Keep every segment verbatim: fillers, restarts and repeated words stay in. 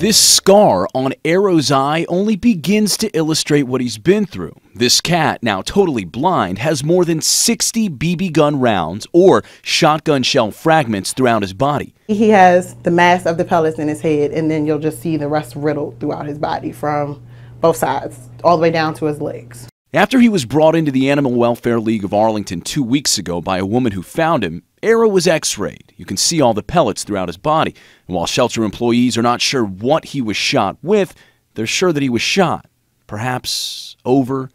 This scar on Arrow's eye only begins to illustrate what he's been through. This cat, now totally blind, has more than sixty B B gun rounds or shotgun shell fragments throughout his body. He has the mass of the pellets in his head, and then you'll just see the rest riddled throughout his body from both sides, all the way down to his legs. After he was brought into the Animal Welfare League of Arlington two weeks ago by a woman who found him, Arrow was x-rayed. You can see all the pellets throughout his body. And while shelter employees are not sure what he was shot with, they're sure that he was shot, perhaps over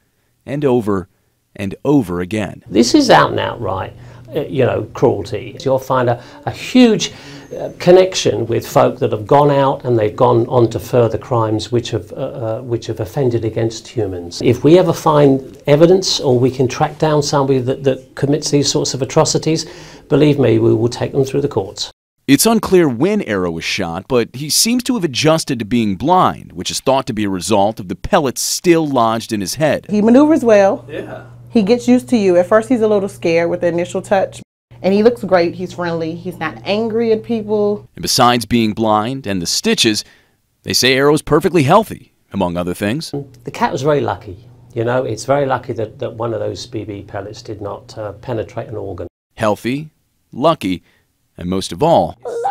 and over and over again. This is out and outright, you know, cruelty. You'll find a, a huge connection with folk that have gone out and they've gone on to further crimes which have, uh, uh, which have offended against humans. If we ever find evidence or we can track down somebody that, that commits these sorts of atrocities, believe me, we will take them through the courts. It's unclear when Arrow was shot, but he seems to have adjusted to being blind, which is thought to be a result of the pellets still lodged in his head. He maneuvers well. Yeah. He gets used to you. At first he's a little scared with the initial touch. And he looks great, he's friendly, he's not angry at people. And besides being blind and the stitches, they say Arrow's perfectly healthy, among other things. The cat was very lucky. You know, it's very lucky that, that one of those B B pellets did not uh, penetrate an organ. Healthy, lucky, and most of all...